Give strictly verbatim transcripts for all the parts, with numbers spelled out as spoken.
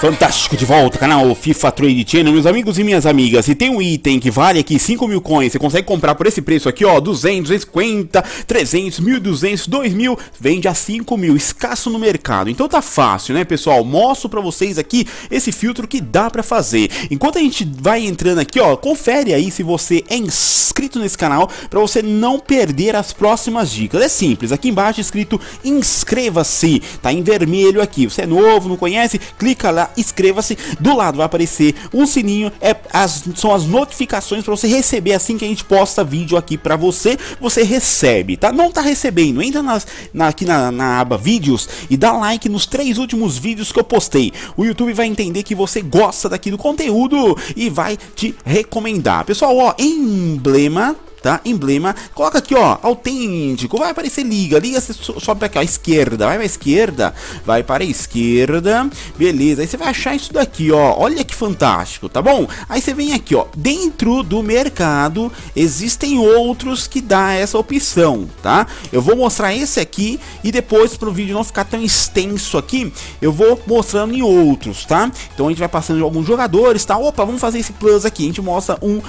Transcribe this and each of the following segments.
Fantástico, de volta, canal FIFA Trade Channel, meus amigos e minhas amigas. E tem um item que vale aqui cinco mil coins, você consegue comprar por esse preço aqui, ó, duzentos, duzentos e cinquenta, trezentos, mil e duzentos, dois mil, vende a cinco mil, escasso no mercado. Então tá fácil, né, pessoal? Mostro pra vocês aqui esse filtro que dá pra fazer. Enquanto a gente vai entrando aqui, ó, confere aí se você é inscrito nesse canal, pra você não perder as próximas dicas. É simples, aqui embaixo é escrito inscreva-se, tá em vermelho aqui. Você é novo, não conhece, clica lá, inscreva-se, do lado vai aparecer um sininho, é, as, são as notificações para você receber assim que a gente posta vídeo aqui para você, você recebe, tá? Não tá recebendo, entra nas, na, aqui na, na aba vídeos e dá like nos três últimos vídeos que eu postei, o YouTube vai entender que você gosta daqui do conteúdo e vai te recomendar. Pessoal, ó, emblema, tá? Emblema, coloca aqui, ó, autêntico, vai aparecer liga, liga, você sobe aqui, ó, esquerda, vai pra esquerda, vai para a esquerda, beleza, aí você vai achar isso daqui, ó, olha que fantástico, tá bom? Aí você vem aqui, ó, dentro do mercado, existem outros que dá essa opção, tá? Eu vou mostrar esse aqui e depois, pro vídeo não ficar tão extenso aqui, eu vou mostrando em outros, tá? Então a gente vai passando de alguns jogadores, tá? Opa, vamos fazer esse plus aqui, a gente mostra um uh,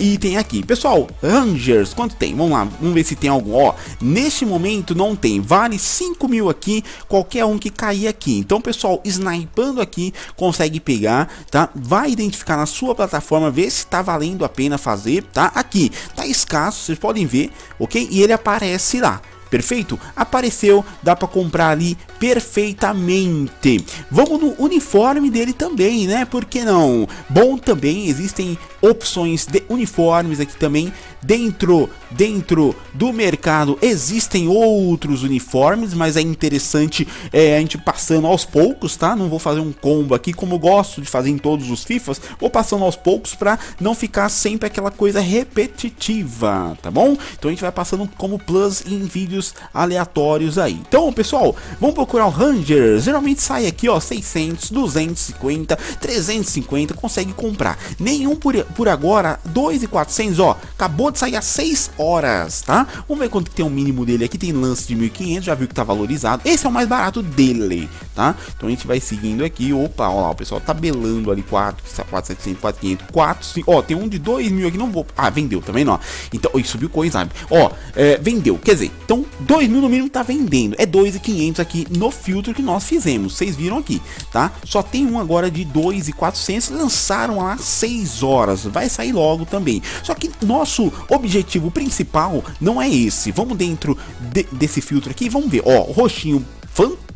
item aqui. Pessoal, range, quanto tem? Vamos lá, vamos ver se tem algum. Ó, neste momento não tem. Vale cinco mil aqui, qualquer um que cair aqui. Então, pessoal, snipando aqui, consegue pegar, tá? Vai identificar na sua plataforma, ver se tá valendo a pena fazer, tá? Aqui, tá escasso, vocês podem ver, ok? E ele aparece lá. Perfeito? Apareceu, dá pra comprar ali perfeitamente. Vamos no uniforme dele também, né? Por que não? Bom também, existem opções de uniformes aqui também. Dentro, dentro do mercado existem outros uniformes, mas é interessante é, a gente passando aos poucos, tá? Não vou fazer um combo aqui, como eu gosto de fazer em todos os FIFAs. Vou passando aos poucos pra não ficar sempre aquela coisa repetitiva, tá bom? Então a gente vai passando como plus em vídeos aleatórios aí. Então, pessoal, vamos procurar o Ranger. Geralmente sai aqui, ó, seiscentos, duzentos e cinquenta, trezentos e cinquenta, consegue comprar. Nenhum por, por agora, dois mil e quatrocentos, ó, acabou de sair há seis horas, tá? Vamos ver quanto que tem o mínimo dele aqui, tem lance de mil e quinhentos, já viu que tá valorizado. Esse é o mais barato dele, tá? Então a gente vai seguindo aqui, opa, ó lá, o pessoal tabelando ali, quatro, quatro, setecentos, quatro, quinhentos, quatro, cinco, ó, tem um de dois mil aqui, não vou... Ah, vendeu também, não. Então, oi, subiu coisa, sabe? Ó, é, vendeu, quer dizer, então dois mil no mínimo tá vendendo, é dois mil e quinhentos aqui no filtro que nós fizemos, vocês viram aqui, tá? Só tem um agora de dois mil e quatrocentos, lançaram lá seis horas, vai sair logo também. Só que nosso objetivo principal não é esse, vamos dentro de, desse filtro aqui, vamos ver, ó, roxinho, fantástico.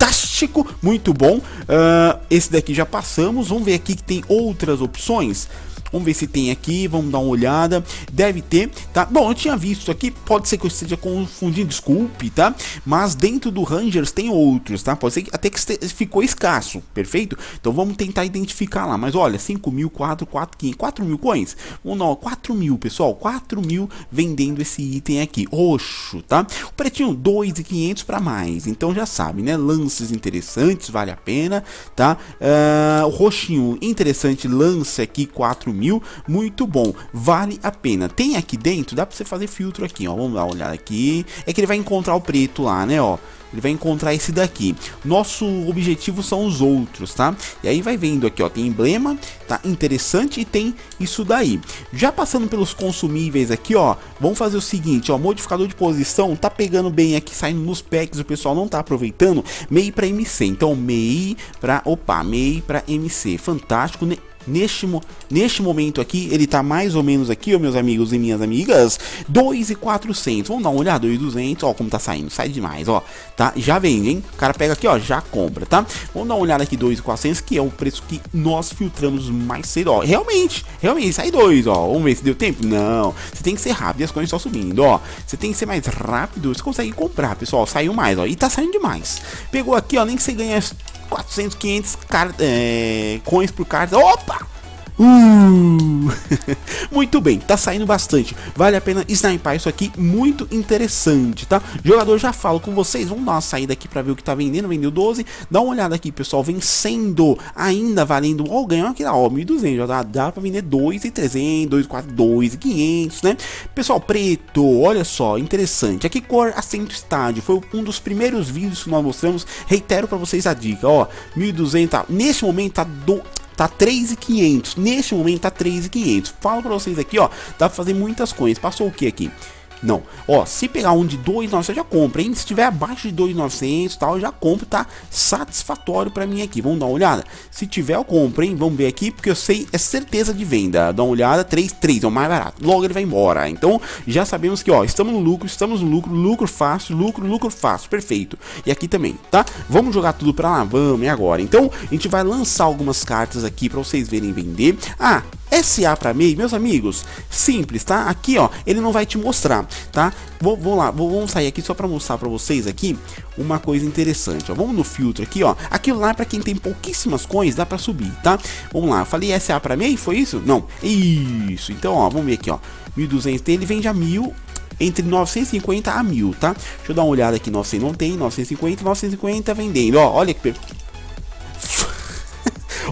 Fantástico, muito bom. Uh, esse daqui já passamos. Vamos ver aqui que tem outras opções. Vamos ver se tem aqui. Vamos dar uma olhada. Deve ter, tá? Bom, eu tinha visto aqui. Pode ser que eu esteja confundindo, desculpe, tá? Mas dentro do Rangers tem outros, tá? Pode ser que até que ficou escasso, perfeito? Então vamos tentar identificar lá. Mas olha, cinco mil, quatro, quatro, quinhentos, quatro mil coins. Vamos dar quatro mil, pessoal. quatro mil vendendo esse item aqui. Roxo, tá? O pretinho dois mil e quinhentos para mais. Então já sabe, né? Lança interessantes, vale a pena, tá? Uh, o roxinho interessante, lance aqui quatro mil, muito bom, vale a pena. Tem aqui dentro, dá pra você fazer filtro aqui, ó, vamos dar uma olhada aqui, é que ele vai encontrar o preto lá, né, ó, ele vai encontrar esse daqui. Nosso objetivo são os outros, tá? E aí vai vendo aqui, ó, tem emblema, tá? Interessante, e tem isso daí. Já passando pelos consumíveis aqui, ó, vamos fazer o seguinte, ó, modificador de posição, tá pegando bem aqui, saindo nos packs, o pessoal não tá aproveitando, M E I para M C, então M E I para, opa, M E I para M C, fantástico, né? Neste, neste momento aqui, ele tá mais ou menos aqui, ó, meus amigos e minhas amigas, dois mil e quatrocentos, vamos dar uma olhada, dois mil e duzentos, ó, como tá saindo, sai demais, ó, tá, já vende, hein, o cara pega aqui, ó, já compra, tá, vamos dar uma olhada aqui, dois mil e quatrocentos, que é o preço que nós filtramos mais cedo, ó, realmente, realmente, sai dois, ó, vamos ver se deu tempo, não, você tem que ser rápido, as coisas estão subindo, ó, você tem que ser mais rápido, você consegue comprar, pessoal, saiu mais, ó, e tá saindo demais, pegou aqui, ó, nem que você ganha quatrocentos, quinhentos car é, coins por carta, opa! Uh! Muito bem, tá saindo bastante. Vale a pena snipar isso aqui, muito interessante, tá? Jogador, já falo com vocês, vamos dar uma saída aqui pra ver o que tá vendendo. Vendeu doze, dá uma olhada aqui, pessoal, vencendo, ainda valendo, ó, ganhou aqui, ó, mil e duzentos, já dá, dá pra vender dois e trezentos, dois e quatrocentos, dois e quinhentos, né? Pessoal, preto, olha só, interessante. Aqui cor assento estádio, foi um dos primeiros vídeos que nós mostramos, reitero pra vocês a dica, ó, mil e duzentos, tá? Neste momento tá do... tá três mil e quinhentos, neste momento tá três mil e quinhentos, falo pra vocês aqui, ó, dá pra fazer muitas coisas. Passou o que aqui? Não, ó, se pegar um de dois mil e novecentos já compra, hein? Se tiver abaixo de dois mil e novecentos tal, eu já compro, tá satisfatório pra mim aqui. Vamos dar uma olhada. Se tiver, eu compro, hein? Vamos ver aqui, porque eu sei, é certeza de venda. Dá uma olhada, três, três, é o mais barato. Logo ele vai embora. Então, já sabemos que, ó, estamos no lucro, estamos no lucro, lucro fácil, lucro, lucro fácil, perfeito. E aqui também, tá? Vamos jogar tudo pra lá, vamos, e agora? Então, a gente vai lançar algumas cartas aqui pra vocês verem vender. Ah, S A pra M E I, meus amigos, simples, tá? Aqui, ó, ele não vai te mostrar, tá? Vou, vou lá, vou, vamos sair aqui só pra mostrar pra vocês aqui uma coisa interessante, ó. Vamos no filtro aqui, ó. Aquilo lá, pra quem tem pouquíssimas coins, dá pra subir, tá? Vamos lá, eu falei S A pra M E I, foi isso? Não, isso. Então, ó, vamos ver aqui, ó. mil e duzentos tem, ele vende a mil, entre novecentos e cinquenta a mil, tá? Deixa eu dar uma olhada aqui, novecentos não tem, novecentos e cinquenta, novecentos e cinquenta vendendo, ó. Olha que...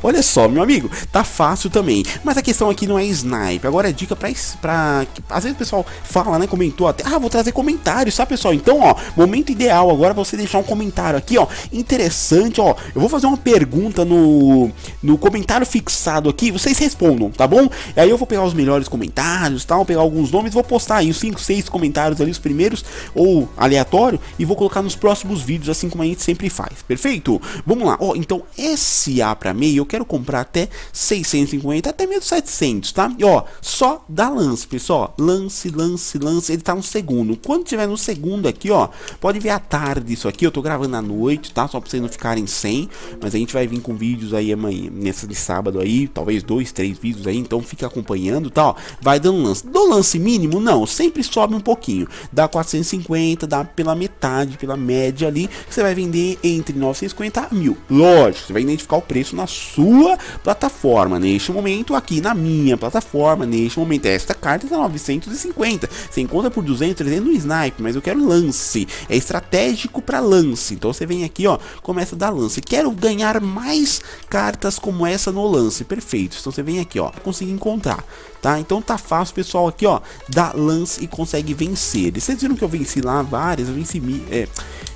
olha só, meu amigo, tá fácil também. Mas a questão aqui não é snipe. Agora é dica pra, pra... às vezes o pessoal fala, né, comentou até, ah, vou trazer comentários, tá, pessoal? Então, ó, momento ideal agora pra você deixar um comentário aqui, ó, interessante, ó. Eu vou fazer uma pergunta no, no comentário fixado aqui, vocês respondam, tá bom? E aí eu vou pegar os melhores comentários, tá? Vou pegar alguns nomes, vou postar aí os cinco, seis comentários ali, os primeiros, ou aleatório, e vou colocar nos próximos vídeos, assim como a gente sempre faz, perfeito? Vamos lá, ó, então S A pra mim, eu quero comprar até seiscentos e cinquenta, até mesmo setecentos, tá? E ó, só dá lance, pessoal. Lance, lance, lance. Ele tá no segundo. Quando tiver no segundo aqui, ó, pode ver à tarde isso aqui. Eu tô gravando à noite, tá? Só pra vocês não ficarem sem. Mas a gente vai vir com vídeos aí amanhã, nesse de sábado aí. Talvez dois, três vídeos aí. Então fica acompanhando, tá? Ó, vai dando lance. Do lance mínimo, não. Sempre sobe um pouquinho. Dá quatrocentos e cinquenta, dá pela metade, pela média ali. Você vai vender entre novecentos e cinquenta a mil. Lógico, você vai identificar o preço na sua. sua plataforma, neste momento aqui na minha plataforma, neste momento esta carta tá novecentos e cinquenta, você encontra por duzentos, trezentos no snipe, mas eu quero lance, é estratégico para lance, então você vem aqui, ó, começa a dar lance, quero ganhar mais cartas como essa no lance, perfeito, então você vem aqui, ó, consegui encontrar, tá, então tá fácil, pessoal, aqui, ó, dá lance e consegue vencer, e vocês viram que eu venci lá várias, eu venci é,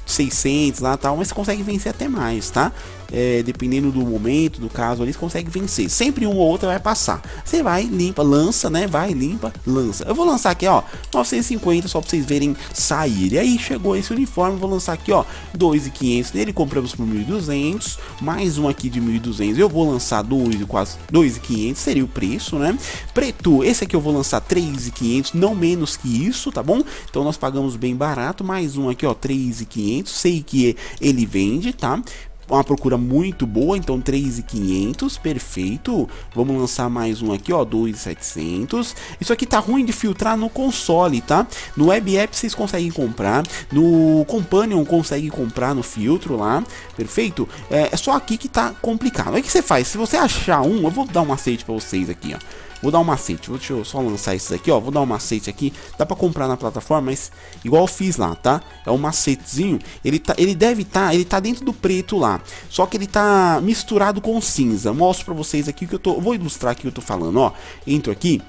seiscentos lá, tal, mas você consegue vencer até mais, tá? É, dependendo do momento, do caso ali, você consegue vencer. Sempre uma ou outra vai passar. Você vai, limpa, lança, né? Vai, limpa, lança. Eu vou lançar aqui, ó, novecentos e cinquenta, só pra vocês verem sair. E aí, chegou esse uniforme, vou lançar aqui, ó, dois mil e quinhentos nele, compramos por mil e duzentos. Mais um aqui de mil e duzentos, eu vou lançar dois mil e quinhentos, seria o preço, né? Preto, esse aqui eu vou lançar três mil e quinhentos, não menos que isso, tá bom? Então, nós pagamos bem barato. Mais um aqui, ó, três mil e quinhentos, sei que ele vende, tá? Uma procura muito boa, então três mil e quinhentos, perfeito. Vamos lançar mais um aqui, ó, dois mil e setecentos. Isso aqui tá ruim de filtrar no console, tá? No web app vocês conseguem comprar, no companion consegue comprar no filtro lá, perfeito? É, é só aqui que tá complicado. Aí o que você faz? Se você achar um, eu vou dar um macete pra vocês aqui, ó. Vou dar um macete, deixa eu só lançar esses aqui, ó. Vou dar um macete aqui, dá pra comprar na plataforma, mas igual eu fiz lá, tá? É um macetezinho, ele, tá, ele deve estar, tá, ele tá dentro do preto lá. Só que ele tá misturado com cinza. Mostro pra vocês aqui o que eu tô, vou ilustrar aqui o que eu tô falando, ó. Entro aqui.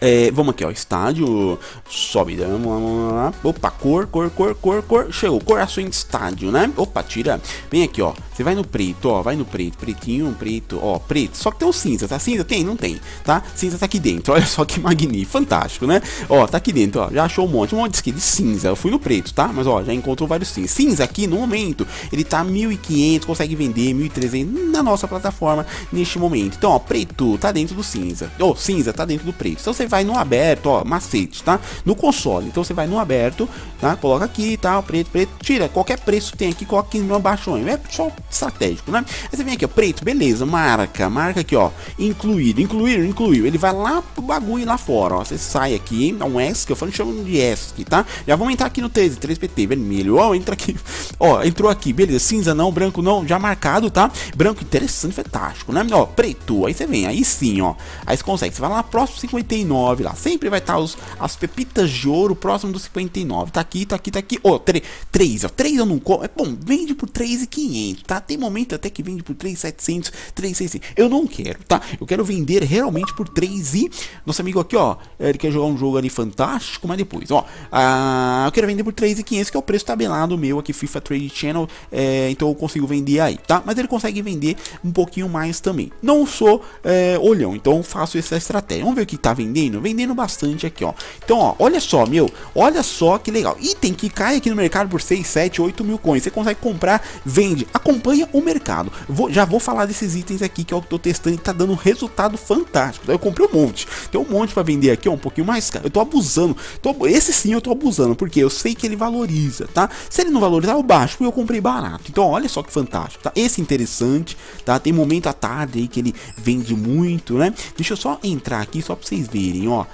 É, vamos aqui, ó, estádio, sobe, vamos lá, vamos lá, opa, cor, cor, cor, cor, cor, chegou, cor açuim de estádio, né, opa, tira, vem aqui, ó, você vai no preto, ó, vai no preto, pretinho, preto, ó, preto, só que tem o cinza, tá, cinza tem, não tem, tá, cinza tá aqui dentro, olha só que magnífico, fantástico, né, ó, tá aqui dentro, ó, já achou um monte, um monte de cinza, eu fui no preto, tá, mas ó, já encontrou vários cinza, cinza aqui no momento, ele tá mil e quinhentos, consegue vender mil e trezentos na nossa plataforma neste momento, então, ó, preto tá dentro do cinza, ou, cinza tá dentro do preto, então você você vai no aberto, ó, macete, tá? No console, então você vai no aberto, tá? Coloca aqui, tá? O preto, preto, tira qualquer preço que tem aqui, coloca aqui no abaixonho, é só estratégico, né? Aí você vem aqui, ó, preto, beleza, marca, marca aqui, ó, incluído, incluído, incluído, ele vai lá pro bagulho lá fora, ó, você sai aqui, hein? É um E S C, eu falo, chamando de E S C, tá? Já vamos entrar aqui no treze, três P T, vermelho, ó, entra aqui, ó, entrou aqui, beleza, cinza não, branco não, já marcado, tá? Branco, interessante, fantástico, né? Ó, preto, aí você vem, aí sim, ó, aí você consegue, você vai lá próximo cinquenta e nove, lá, sempre vai estar os, as pepitas de ouro próximo do cinquenta e nove, tá aqui, tá aqui, tá aqui, ó, três, ó, três eu não compro, é bom, vende por três mil e quinhentos, tá? Tem momento até que vende por três mil e setecentos, três mil e seiscentos, eu não quero, tá? Eu quero vender realmente por três e, nosso amigo aqui, ó, ele quer jogar um jogo ali fantástico, mas depois, ó, ah, eu quero vender por três mil e quinhentos, que é o preço tabelado meu aqui, FIFA Trade Channel, é, então eu consigo vender aí, tá? Mas ele consegue vender um pouquinho mais também, não sou é, olhão, então faço essa estratégia. Vamos ver o que tá vendendo, vendendo bastante aqui, ó. Então, ó, olha só, meu, olha só que legal, item que cai aqui no mercado por seis, sete, oito mil coins, você consegue comprar, vende, acompanha o mercado. Vou, já vou falar desses itens aqui que eu tô testando e tá dando um resultado fantástico, tá? Eu comprei um monte, tem um monte pra vender aqui, ó, um pouquinho mais, cara, eu tô abusando, tô, esse sim eu tô abusando, porque eu sei que ele valoriza, tá? Se ele não valorizar, eu baixo, porque eu comprei barato. Então, olha só que fantástico, tá? Esse interessante, tá? Tem momento à tarde aí que ele vende muito, né? Deixa eu só entrar aqui, só pra vocês verem, ó, uh,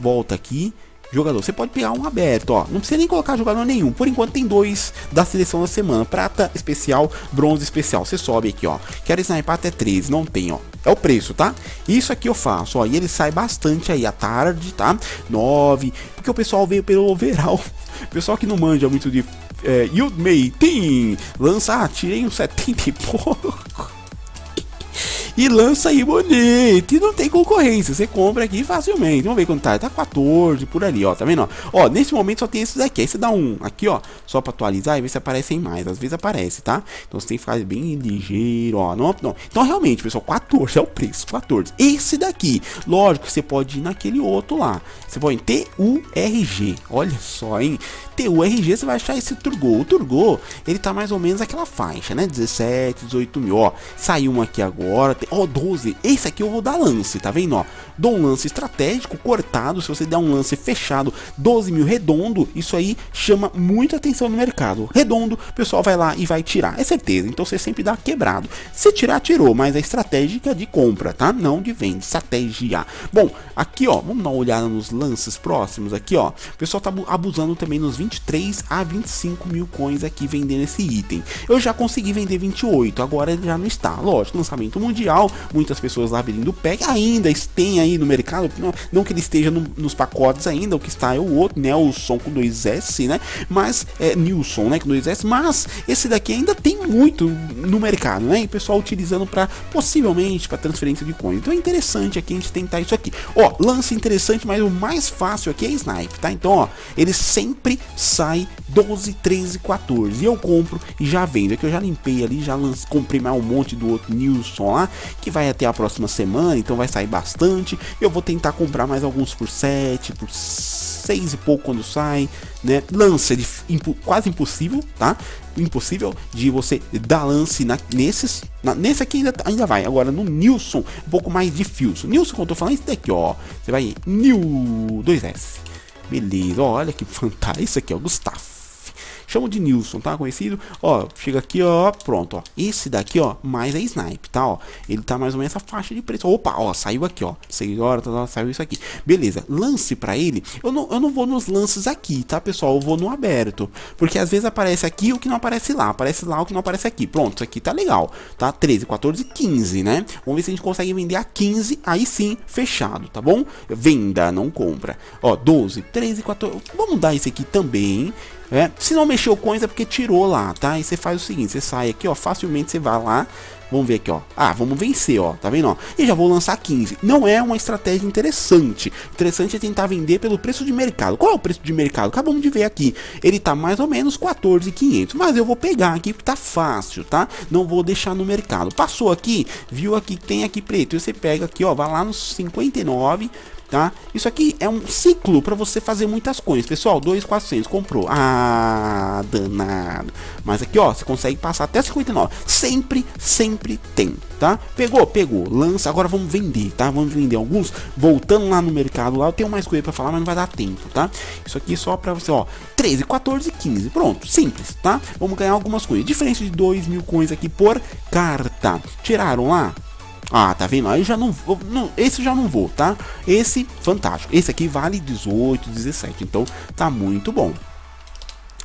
volta aqui. Jogador, você pode pegar um aberto, ó, não precisa nem colocar jogador nenhum, por enquanto tem dois da seleção da semana, prata especial, bronze especial, você sobe aqui, ó, quero sniper até treze, não tem, ó, é o preço, tá? Isso aqui eu faço, ó, e ele sai bastante aí à tarde, tá? nove, porque o pessoal veio pelo overall, o pessoal que não manja muito de é, Yield Mating, lança, ah, tirei um setenta e pouco. E lança aí bonito, e não tem concorrência, você compra aqui facilmente. Vamos ver quanto tá, tá quatorze por ali, ó, tá vendo, ó? Ó, nesse momento só tem esses daqui, aí você dá um aqui, ó, só pra atualizar e ver se aparecem mais, às vezes aparece, tá? Então você tem que ficar bem ligeiro, ó, não, não. Então realmente, pessoal, quatorze é o preço, quatorze. Esse daqui, lógico, você pode ir naquele outro lá, você põe T U R G, olha só, hein? T U R G, você vai achar esse Turgô, o Turgô, ele tá mais ou menos aquela faixa, né, dezessete, dezoito mil, ó, saiu um aqui agora, tem... ó, doze, esse aqui eu vou dar lance, tá vendo, ó, dou um lance estratégico cortado, se você der um lance fechado doze mil redondo, isso aí chama muita atenção no mercado, redondo o pessoal vai lá e vai tirar, é certeza, então você sempre dá quebrado, se tirar, tirou, mas é estratégica de compra, tá, não de venda, estratégia. Bom, aqui, ó, vamos dar uma olhada nos lances próximos aqui, ó, o pessoal tá abusando também nos vinte e três a vinte e cinco mil coins aqui vendendo esse item, eu já consegui vender vinte e oito, agora ele já não está, lógico, lançamento mundial, muitas pessoas lá pedindo pack, ainda tem aí no mercado, não, não que ele esteja no, nos pacotes ainda, o que está é o outro, né, o som com dois S, né, mas, é, Nilson, né, com dois S, mas esse daqui ainda tem muito no mercado, né, e o pessoal utilizando para possivelmente, para transferência de coins, então é interessante aqui a gente tentar isso aqui, ó, lance interessante, mas o mais fácil aqui é snipe, tá, então, ó, ele sempre sai doze, treze, quatorze, e eu compro e já vendo, é que eu já limpei ali, já lance, comprei mais um monte do outro Nilson lá, que vai até a próxima semana, então vai sair bastante. Eu vou tentar comprar mais alguns por sete, por seis e pouco quando sai, né? Lance de impo, quase impossível, tá? Impossível de você dar lance na, nesses, na, nesse aqui ainda, ainda vai. Agora no Nilson, um pouco mais difícil. Nilson, quando eu tô falando, isso daqui, ó, você vai New dois S, beleza? Ó, olha que fantástico, isso aqui, ó, Gustavo. Chamo de Nilson, tá? Conhecido? Ó, chega aqui, ó, pronto, ó. Esse daqui, ó, mais é snipe, tá? Ó, ele tá mais ou menos essa faixa de preço. Opa, ó, saiu aqui, ó. seis horas, tá, saiu isso aqui. Beleza, lance pra ele. Eu não, eu não vou nos lances aqui, tá, pessoal? Eu vou no aberto. Porque às vezes aparece aqui o que não aparece lá. Aparece lá o que não aparece aqui. Pronto, isso aqui tá legal, tá? treze, quatorze, quinze, né? Vamos ver se a gente consegue vender a quinze. Aí sim, fechado, tá bom? Venda, não compra. Ó, doze, treze, quatorze. Vamos dar esse aqui também. É, se não mexeu coins é porque tirou lá, tá? E você faz o seguinte, você sai aqui, ó, facilmente você vai lá. Vamos ver aqui, ó. Ah, vamos vencer, ó. Tá vendo, ó? E já vou lançar quinze. Não é uma estratégia interessante. Interessante é tentar vender pelo preço de mercado. Qual é o preço de mercado? Acabamos de ver aqui. Ele tá mais ou menos quatorze mil e quinhentos. Mas eu vou pegar aqui porque tá fácil, tá? Não vou deixar no mercado. Passou aqui, viu aqui que tem aqui preto. E você pega aqui, ó. Vai lá nos cinquenta e nove. tá? Isso aqui é um ciclo para você fazer muitas coisas, pessoal. dois mil e quatrocentos, comprou. Ah, danado. Mas aqui, ó, você consegue passar até cinquenta e nove. Sempre, sempre tem, tá? Pegou, pegou. Lança. Agora vamos vender, tá? Vamos vender alguns. Voltando lá no mercado, lá eu tenho mais coisa para falar, mas não vai dar tempo, tá? Isso aqui é só para você, ó. treze, quatorze, quinze. Pronto, simples, tá? Vamos ganhar algumas coisas. Diferença de dois mil coins aqui por carta. Tiraram lá? Ah, tá vendo? Aí já não vou. Não, esse já não vou, tá? Esse, fantástico. Esse aqui vale dezoito, dezessete. Então tá muito bom.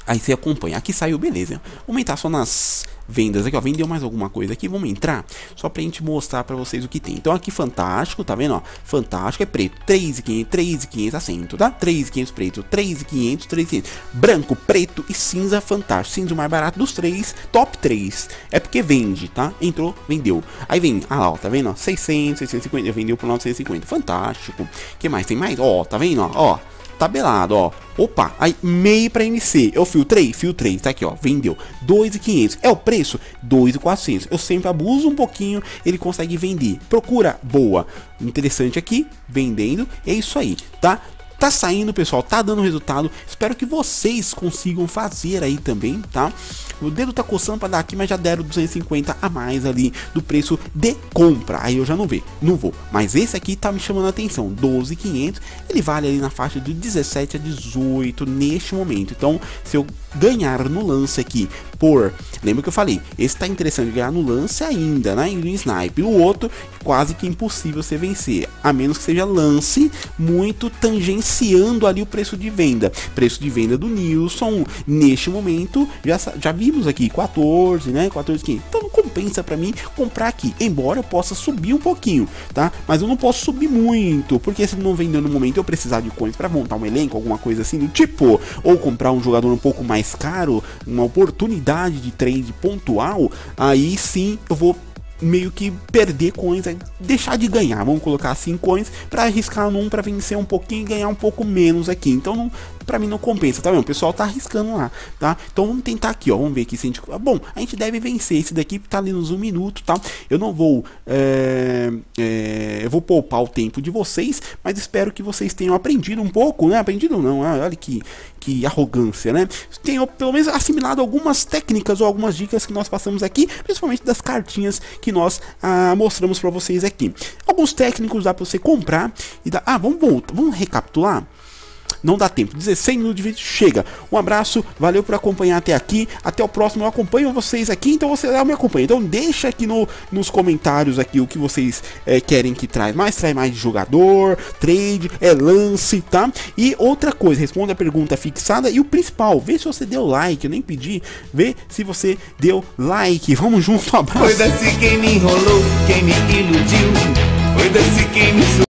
Aí você acompanha. Aqui saiu, beleza. Vou aumentar só nas vendas aqui, ó. Vendeu mais alguma coisa aqui. Vamos entrar só pra gente mostrar pra vocês o que tem. Então aqui, fantástico, tá vendo, ó? Fantástico é preto. três mil e quinhentos, três mil e quinhentos assento, tá? três mil e quinhentos preto, três mil e quinhentos, três mil e quinhentos. Branco, preto e cinza, fantástico. Cinza o mais barato dos três. Top três. É porque vende, tá? Entrou, vendeu. Aí vem, ah lá, ó, tá vendo, ó? seiscentos, seiscentos e cinquenta. Vendeu por novecentos e cinquenta. Fantástico. Que mais? Tem mais? Ó, tá vendo, ó? Ó. Tabelado, ó. Opa, aí meio pra M C. Eu filtrei, filtrei, tá aqui, ó. Vendeu dois mil e quinhentos. É o preço dois mil e quatrocentos. Eu sempre abuso um pouquinho, ele consegue vender. Procura boa, interessante aqui, vendendo. É isso aí, tá? Tá saindo, pessoal, tá dando resultado. Espero que vocês consigam fazer aí também, tá? O dedo tá coçando pra dar aqui, mas já deram duzentos e cinquenta a mais ali do preço de compra. Aí eu já não vejo, não vou. Mas esse aqui tá me chamando a atenção, doze mil e quinhentos. Ele vale ali na faixa de dezessete a dezoito neste momento. Então, se eu ganhar no lance aqui por... Lembra que eu falei? Esse tá interessante ganhar no lance ainda, né? E no snipe. O outro, quase que impossível você vencer. A menos que seja lance muito tangencial, iniciando ali o preço de venda. Preço de venda do Nilson neste momento, já, já vimos aqui quatorze, né, quatorze mil e quinhentos. Então não compensa para mim comprar aqui, embora eu possa subir um pouquinho, tá? Mas eu não posso subir muito, porque se não vender no momento eu precisar de coins para montar um elenco, alguma coisa assim do tipo, ou comprar um jogador um pouco mais caro, uma oportunidade de trade pontual, aí sim eu vou meio que perder coins, deixar de ganhar, vamos colocar cinco coins para arriscar num, para vencer um pouquinho e ganhar um pouco menos aqui. Então não, pra mim não compensa, tá vendo? O pessoal tá arriscando lá, tá? Então vamos tentar aqui, ó, vamos ver aqui se a gente... Bom, a gente deve vencer, esse daqui tá ali nos um minuto, tá? Eu não vou é... É... eu vou poupar o tempo de vocês, mas espero que vocês tenham aprendido um pouco, né? Aprendido não, olha que, que arrogância, né? Tenham pelo menos assimilado algumas técnicas ou algumas dicas que nós passamos aqui, principalmente das cartinhas que nós ah, mostramos pra vocês aqui. Alguns técnicos dá pra você comprar e dá... Ah, vamos voltar, vamos recapitular? Não dá tempo, dezesseis minutos de vídeo, chega. Um abraço, valeu por acompanhar até aqui. Até o próximo, eu acompanho vocês aqui. Então vocês me acompanham, então deixa aqui no, nos comentários aqui o que vocês é, querem que traz mais, traz mais de jogador, trade, é lance, tá? E outra coisa, responda a pergunta fixada. E o principal, vê se você deu like. Eu nem pedi, vê se você deu like, vamos junto, um abraço. Foi desse quem me enrolou, quem me iludiu, foi desse quem me